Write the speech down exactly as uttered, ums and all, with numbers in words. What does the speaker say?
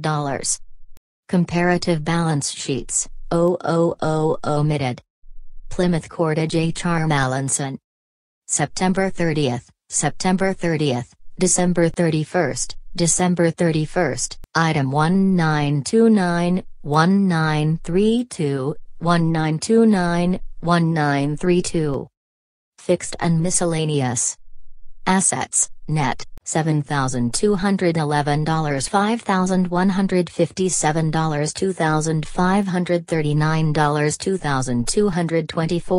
dollars. Comparative balance sheets, zero zero zero omitted. Plymouth Cordage H R Mallinson. September thirtieth, September thirtieth, December thirty-first, December thirty-first, item one nine two nine, one nine three two, one nine two nine, one nine three two. Fixed and miscellaneous. Assets, net, seven thousand two hundred eleven dollars, five thousand one hundred fifty-seven dollars, two thousand five hundred thirty-nine dollars, two thousand two hundred twenty-four dollars.